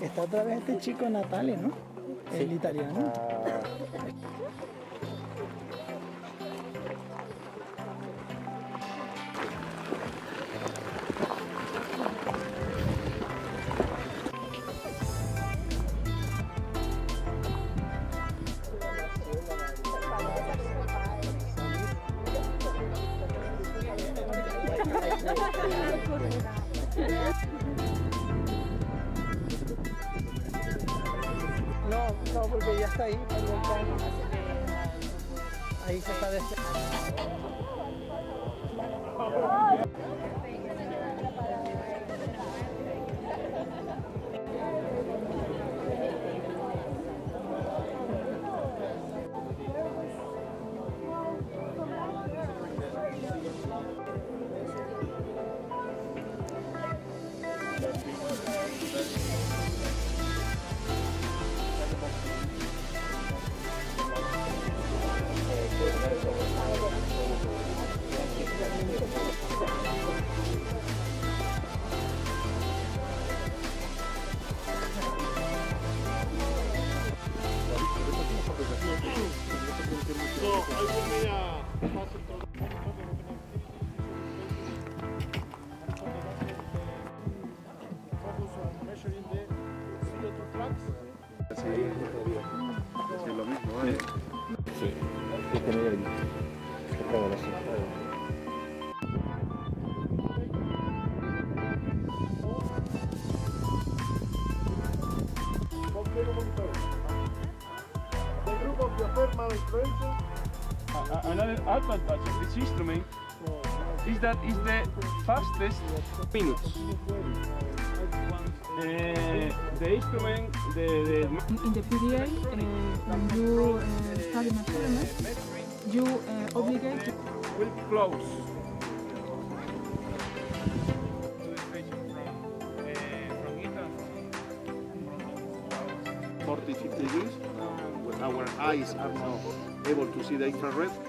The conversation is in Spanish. Está otra vez este chico Natale, ¿no? Sí. El italiano. No, porque ya está ahí. Ahí se está despegando. Sí, lo mismo, ¿vale? Sí. Hay que medir aquí. Acabo de hacer. Another advantage of this instrument is that it's the fastest minutes. The instrument, in the PDA, when you study measurements, you obligate to... Will close. From Italy. 40-50 degrees, when our eyes are not able to see the infrared.